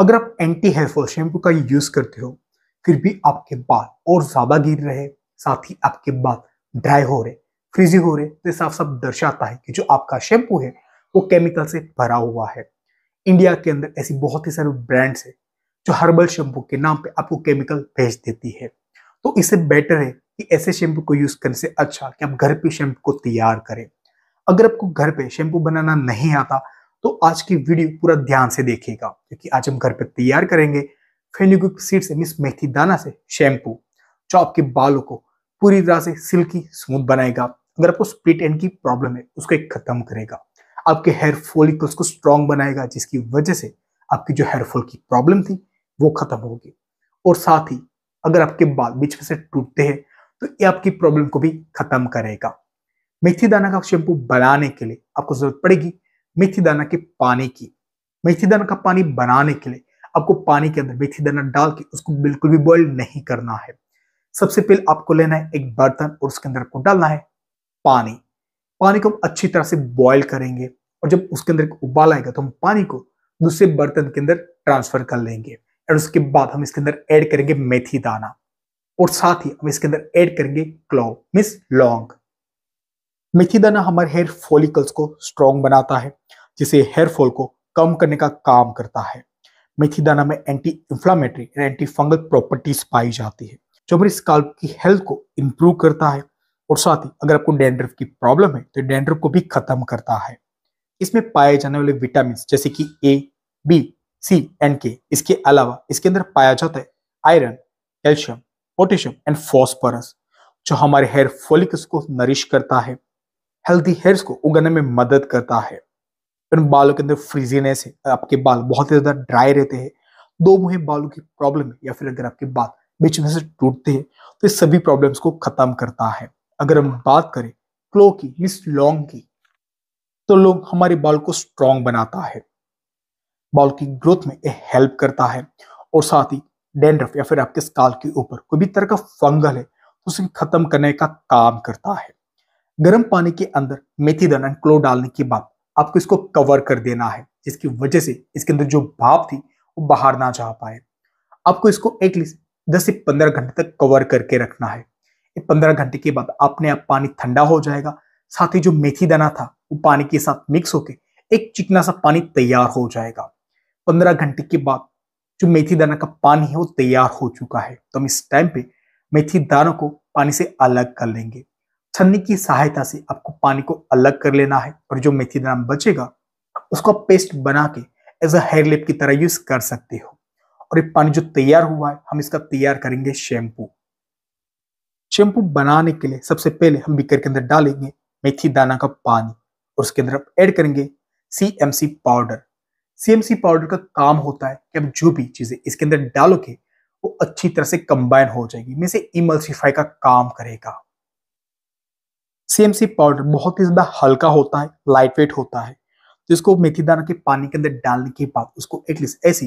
अगर आप anti hair fall shampoo का यूज करते हो फिर भी आपके बाल और ज्यादा गिर रहे, साथ ही आपके बाल ड्राई हो रहे, फ्रिजी हो रहे, तो साफ साफ दर्शाता है कि जो आपका शैम्पू है वो केमिकल से भरा हुआ है। इंडिया के अंदर ऐसी बहुत ही सारे ब्रांड्स है जो हर्बल शैम्पू के नाम पे आपको केमिकल भेज देती है। तो इससे बेटर है कि ऐसे शैम्पू को यूज करने से अच्छा कि आप घर पे शैम्पू को तैयार करें। अगर आपको घर पे शैम्पू बनाना नहीं आता तो आज की वीडियो पूरा ध्यान से देखिएगा, क्योंकि आज हम घर पे तैयार करेंगे फेनुग्रीक सीड से मिस मेथीदाना से शैम्पू, जो आपके बालों को पूरी तरह से सिल्की स्मूथ बनाएगा। अगर आपको स्प्लिट एंड की प्रॉब्लम है उसको खत्म करेगा, आपके हेयर फॉलिकल्स को स्ट्रांग बनाएगा, जिसकी वजह से आपकी जो हेयर फॉल की प्रॉब्लम थी वो खत्म होगी। और साथ ही अगर आपके बाल बीच में से टूटते हैं तो ये आपकी प्रॉब्लम को भी खत्म करेगा। मेथीदाना का शैम्पू बनाने के लिए आपको जरूरत पड़ेगी मेथीदाना के पानी की। मेथीदाना का पानी बनाने के लिए आपको पानी के अंदर मेथीदाना डाल के उसको बिल्कुल भी बॉइल नहीं करना है। सबसे पहले आपको लेना है एक बर्तन और उसके अंदर आपको डालना है पानी। पानी को हम अच्छी तरह से बॉइल करेंगे और जब उसके अंदर उबाल आएगा तो हम पानी को दूसरे बर्तन के अंदर ट्रांसफर कर लेंगे और उसके बाद हम इसके अंदर ऐड करेंगे मेथी दाना और साथ ही हम इसके अंदर ऐड करेंगे क्लॉव मिस लौंग। मेथी दाना हमारे हेयर फॉलिकल्स को स्ट्रॉन्ग बनाता है, जिसे हेयर फॉल को कम करने का काम करता है। मेथी दाना में एंटी इंफ्लामेटरी और एंटी फंगल प्रॉपर्टीज पाई जाती है, जो हमारी स्काल्प की हेल्थ को इम्प्रूव करता है और साथ ही अगर आपको डैंड्रफ की प्रॉब्लम है तो डैंड्रफ को भी खत्म करता है। इसमें पाए जाने वाले विटामिन जैसे कि ए, बी, सी एंड के, इसके अलावा इसके अंदर पाया जाता है iron, calcium, potassium and phosphorus, जो हमारे हेयर फॉलिकल्स को नरिश करता है, हेल्दी हेयर्स को उगाने में मदद करता है। इन बालों के अंदर फ्रीजीनेस है, आपके बाल बहुत ही ज्यादा ड्राई रहते हैं, दो मुहे बालों की प्रॉब्लम है या फिर अगर आपके बाल बीच में से टूटते हैं तो इस सभी प्रॉब्लम्स को खत्म करता है। अगर हम बात करें क्लो की मिस लौंग की, तो लौंग हमारे बाल को स्ट्रॉन्ग बनाता है, बाल की ग्रोथ में हेल्प करता है और साथ ही डैंड्रफ या फिर आपके स्काल्प के ऊपर कोई भी तरह का फंगल है तो उसे खत्म करने का काम करता है। गर्म पानी के अंदर मेथी दाना और क्लो डालने के बाद आपको इसको कवर कर देना है, जिसकी वजह से इसके अंदर जो भाप थी वो बाहर ना जा पाए। आपको इसको एटलीस्ट 10 से 15 घंटे तक कवर करके रखना है। 15 घंटे के बाद अपने आप पानी ठंडा हो जाएगा, साथ ही जो मेथी दाना था वो पानी के साथ मिक्स होके एक चिकना सा पानी तैयार हो जाएगा। 15 घंटे के बाद जो मेथी दाना का पानी है वो तैयार हो चुका है, तो हम इस टाइम पे मेथी दानों को पानी से अलग कर लेंगे। छन्नी की सहायता से आपको पानी को अलग कर लेना है और जो मेथी दाना बचेगा उसको पेस्ट बना के एज अ हेयर लेप की तरह यूज कर सकते हो। और ये पानी जो तैयार हुआ है हम इसका तैयार करेंगे शैम्पू। शैम्पू बनाने के लिए सबसे पहले हम बीकर के अंदर डालेंगे मेथी दाना का पानी और उसके अंदर आप ऐड करेंगे CMC पाउडर। CMC पाउडर का काम होता है कि आप जो भी चीजें इसके अंदर डालोगे वो अच्छी तरह से कंबाइन हो जाएगी, इनमें से इमल्सिफाई का काम करेगा। CMC पाउडर बहुत ही ज्यादा हल्का होता है, लाइट वेट होता है, तो इसको मेथी दाना के पानी के अंदर डालने के बाद उसको एटलीस्ट ऐसी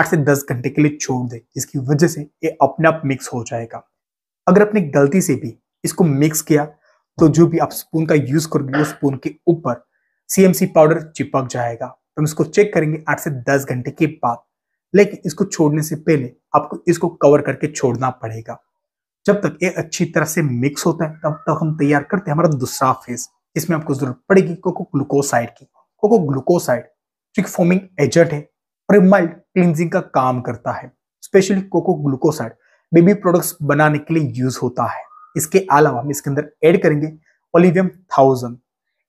8 से 10 घंटे के लिए छोड़ दे, जिसकी वजह से ये अपने आप मिक्स हो जाएगा। अगर आपने गलती से भी इसको मिक्स किया तो जो भी आप स्पून का यूज करोगे वो स्पून के ऊपर CMC पाउडर चिपक जाएगा। तो हम इसको चेक करेंगे 8 से 10 घंटे के बाद, लेकिन इसको छोड़ने से पहले आपको इसको कवर करके छोड़ना पड़ेगा। जब तक ये अच्छी तरह से मिक्स होता है तब तक हम तैयार करते हैं हमारा दूसरा फेज। इसमें आपको जरूरत पड़ेगी कोको ग्लूकोसाइड की। कोको ग्लूकोसाइड जो एक फॉर्मिंग एजेंट है और माइल्ड क्लींजिंग का काम करता है। Specially coco glucoside baby products बनाने के लिए यूज होता है। इसके अलावा हम इसके अंदर ऐड करेंगे ओलिवियम 1000।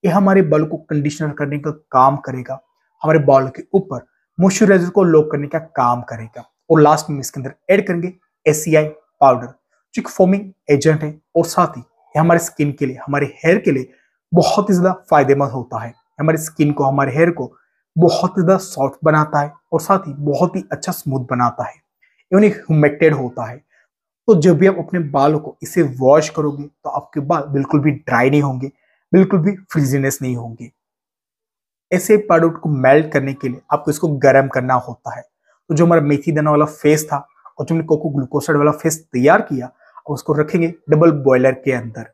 ये हमारे बाल को कंडीशनर करने का काम करेगा, हमारे बाल के ऊपर मॉइस्चराइजर को लॉक करने का काम करेगा। और लास्ट में इसके अंदर ऐड करेंगे ACI पाउडर जो एक फॉर्मिंग एजेंट है और साथ ही ये हमारे स्किन के लिए, हमारे हेयर के लिए बहुत ही ज्यादा फायदेमंद होता है। हमारी स्किन को, हमारे हेयर को बहुत ज्यादा सॉफ्ट बनाता है और साथ ही बहुत ही अच्छा स्मूथ बनाता है, यानी ह्यूमेक्टेड होता है। तो जब भी आप अपने बालों को इसे वॉश करोगे तो आपके बाल बिल्कुल भी ड्राई नहीं होंगे, बिल्कुल भी फ्रिजीनेस नहीं होंगे। ऐसे पाउडर को मेल्ट करने के लिए आपको इसको गर्म करना होता है। तो जो हमारा मेथी दाना वाला फेस था और जो हमने कोको ग्लूकोसाइड वाला फेस तैयार किया, अब उसको रखेंगे डबल बॉयलर के अंदर।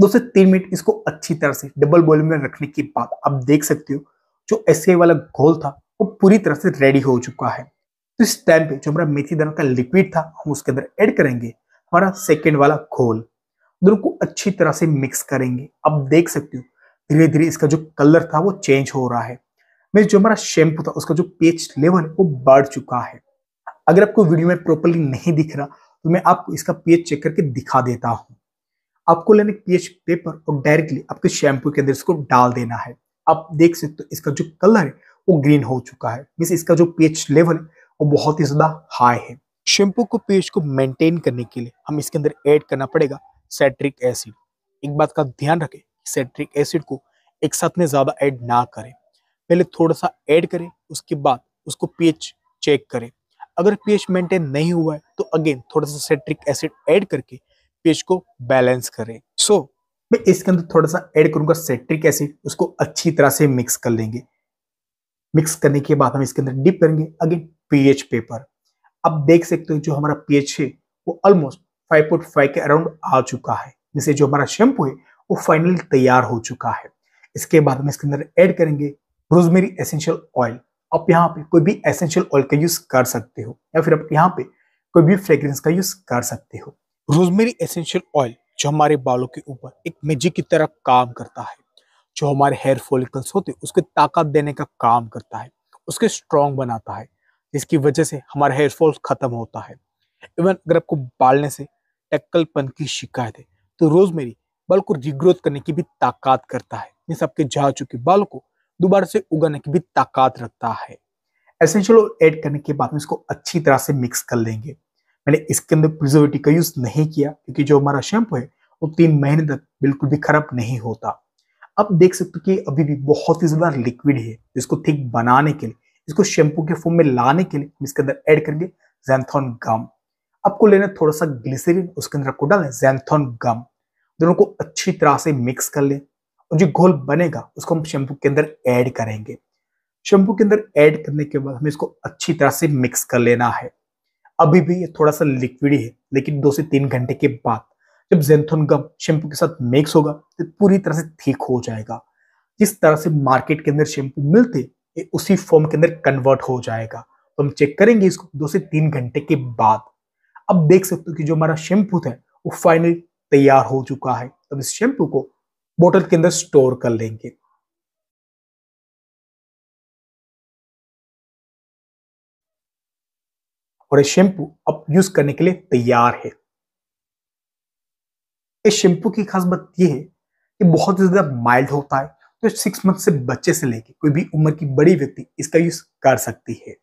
2 से 3 मिनट इसको अच्छी तरह से डबल बॉयलर में रखने के बाद आप देख सकते हो जो ऐसे वाला घोल था वो पूरी तरह से रेडी हो चुका है। तो इस टाइम पे जो हमारा मेथीदाना का लिक्विड था हम उसके अंदर ऐड करेंगे हमारा सेकेंड वाला घोल। दोनों को अच्छी तरह से मिक्स करेंगे। अब देख सकते हो धीरे धीरे इसका जो कलर था वो चेंज हो रहा है। मेरे जो हमारा शैम्पू था उसका जो पीएच लेवल है वो बढ़ चुका है। अगर आपको वीडियो में प्रॉपरली नहीं दिख रहा तो मैं आपको इसका पीएच चेक करके दिखा देता हूँ। आपको लेने पीएच पेपर और डायरेक्टली आपके शैम्पू के अंदर इसको डाल देना है। आप देख सकते हो इसका जो कलर है वो ग्रीन हो चुका है। मींस इसका जो पीएच लेवल वो बहुत ही ज्यादा हाई है। शैम्पू को पीएच को मेंटेन करने के लिए हम इसके अंदर ऐड करना पड़ेगा सिट्रिक एसिड। एक बात का ध्यान रखें, सिट्रिक एसिड को एक साथ में ज्यादा ऐड ना करें, पहले थोड़ा सा ऐड करें, उसके बाद उसको पीएच चेक करें। अगर पीएच मेंटेन नहीं हुआ है तो अगेन थोड़ा सा सिट्रिक एसिड ऐड करके पीएच को बैलेंस करें। सो मैं इसके अंदर थोड़ा सा ऐड करूंगा सिट्रिक एसिड, उसको अच्छी तरह से मिक्स कर लेंगे। मिक्स करने के बाद हम इसके अंदर डिप करेंगे अगेन पीएच पेपर। अब देख सकते हो जो हमारा पीएच है वो ऑलमोस्ट 5.5 के अराउंड आ चुका है। जिससे जो हमारा शैम्पू है वो फाइनली तैयार हो चुका है। इसके बाद हम इसके अंदर ऐड करेंगे रोजमेरी एसेंशियल ऑयल। आप यहाँ पे कोई भी एसेंशियल ऑयल का यूज कर सकते हो या फिर आप यहाँ पे कोई भी फ्रेग्रेंस का यूज कर सकते हो। रोजमेरी एसेंशियल ऑयल जो हमारे बालों के ऊपर एक मैजिक की तरह काम करता है, जो हमारे हेयर फॉलिकल्स होते हैं उसको ताकत देने का काम करता है, उसके स्ट्रॉन्ग बनाता है, जिसकी वजह से हमारा हेयर फॉल खत्म होता है। इवन अगर आपको बालने से टक्कलपन की शिकायत है तो रोजमेरी बाल को रिग्रोथ करने की भी ताकत करता है। मींस आपके झड़ चुके बालों को दोबारा से उगाने की भी ताकत रखता है। एसेंशियल ऑयल ऐड करने के बाद में इसको अच्छी तरह से मिक्स कर लेंगे। मैंने इसके अंदर प्रिजर्वेटिव का यूज नहीं किया क्योंकि जो हमारा शैम्पू है वो 3 महीने तक बिल्कुल भी खराब नहीं होता। अब देख सकते हो कि अभी भी बहुत ही ज्यादा लिक्विड है। इसको थिक बनाने के लिए, इसको शैम्पू के फॉर्म में लाने के लिए हम इसके अंदर ऐड करेंगे Xanthon गम। आपको लेना थोड़ा सा ग्लिसरीन, उसके अंदर आपको डालना Xanthon गम। दोनों को अच्छी तरह से मिक्स कर लें और जो घोल बनेगा उसको हम शैम्पू के अंदर ऐड करेंगे। शैम्पू के अंदर ऐड करने के बाद हमें इसको अच्छी तरह से मिक्स कर लेना है। अभी भी ये थोड़ा सा लिक्विड है, लेकिन 2 से 3 घंटे के बाद जब Xanthon गम शैम्पू के साथ मिक्स होगा तो पूरी तरह से ठीक हो जाएगा। जिस तरह से मार्केट के अंदर शैम्पू मिलते ये उसी फॉर्म के अंदर कन्वर्ट हो जाएगा। तो हम चेक करेंगे इसको 2 से 3 घंटे के बाद। अब देख सकते हो कि जो हमारा शैम्पू था वो फाइनली तैयार हो चुका है। तो इस शैम्पू को बोतल के अंदर स्टोर कर लेंगे। और ये शैम्पू अब यूज करने के लिए तैयार है। इस शैम्पू की खास बात यह है कि बहुत ज्यादा माइल्ड होता है, तो 6 मंथ से बच्चे से लेके कोई भी उम्र की बड़ी व्यक्ति इसका यूज कर सकती है।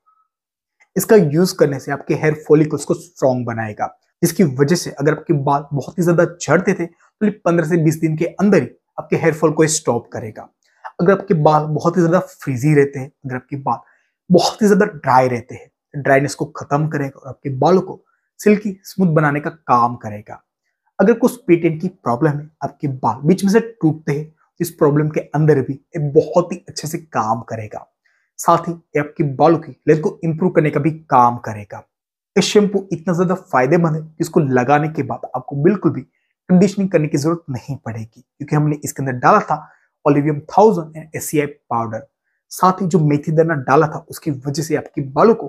इसका यूज करने से आपके हेयर फॉलिकल्स को स्ट्रॉन्ग बनाएगा, जिसकी वजह से अगर आपके बाल बहुत ही ज्यादा झड़ते थे तो 15 से 20 दिन के अंदर ही आपके हेयर फॉल को स्टॉप करेगा। अगर आपके बाल बहुत ही ज्यादा फ्रीजी रहते हैं, अगर आपके बाल बहुत ही ज्यादा ड्राई रहते हैं, ड्राइनेस को खत्म करेगा और आपके बालों को सिल्की स्मूथ बनाने का काम करेगा। अगर कुछ स्प्लिट एंड की प्रॉब्लम है, आपके बाल बीच में से टूटते हैं, इस प्रॉब्लम के अंदर भी ये बहुत ही अच्छे से काम करेगा। साथ ही ये आपके बालों की लेंथ को इंप्रूव करने का भी काम करेगा। इस शैम्पू इतना ज्यादा फायदेमंद है कि इसको लगाने के बाद आपको बिल्कुल भी कंडीशनिंग करने की जरूरत नहीं पड़ेगी, क्योंकि हमने इसके अंदर डाला था ओलिवियम 1000 एंड SCI पाउडर। साथ ही जो मेथीदाना डाला था उसकी वजह से आपके बालों को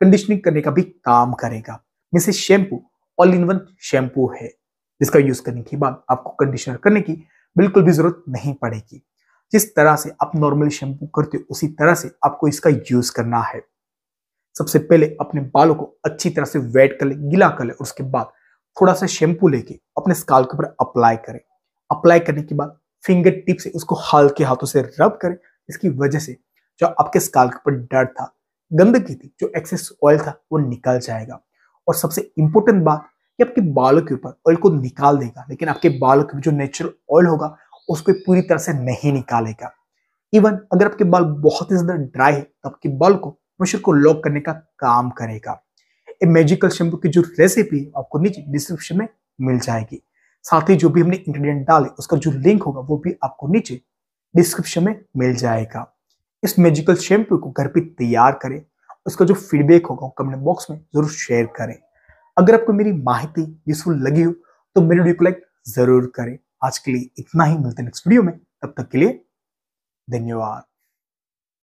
कंडीशनिंग करने का भी काम करेगा। जैसे shampoo all in one shampoo है, जिसका यूज करने के बाद आपको कंडीशनर करने की बिल्कुल भी जरूरत नहीं पड़ेगी। जिस तरह से आप नॉर्मली शैम्पू करते हो उसी तरह से आपको इसका यूज करना है। सबसे पहले अपने बालों को अच्छी तरह से वेट कर ले, गीला कर ले, और उसके बाद थोड़ा सा शैम्पू लेके अपने स्काल्प के ऊपर अप्लाई करें। अप्लाई करने के बाद फिंगर टिप से उसको हल्के हाथों से रब करें। इसकी वजह से जो आपके स्काल्प के ऊपर डर्ट था, गंदगी थी, जो एक्सेस ऑयल था वो निकल जाएगा। और सबसे इंपॉर्टेंट बात कि आपके बालों के ऊपर ऑयल को निकाल देगा, लेकिन आपके बालों के जो नेचुरल ऑयल होगा उसको पूरी तरह से नहीं निकालेगा। इवन अगर आपके बाल बहुत ही ज्यादा ड्राई है तो आपके बाल को मॉइस्चर को लॉक करने का काम करेगा। ये मैजिकल शैम्पू की जो रेसिपी आपको नीचे डिस्क्रिप्शन में मिल जाएगी। साथ ही जो भी हमने इंग्रेडिएंट डाले उसका जो लिंक होगा वो भी आपको नीचे डिस्क्रिप्शन में मिल जाएगा। इस मैजिकल शैम्पू को घर पे तैयार करें, उसका जो फीडबैक होगा वो कमेंट बॉक्स में जरूर शेयर करें। अगर आपको मेरी माहिती यूजफुल लगी हो तो मेरे वीडियो को लाइक जरूर करें। आज के लिए इतना ही, मिलते हैं नेक्स्ट वीडियो में। तब तक के लिए धन्यवाद।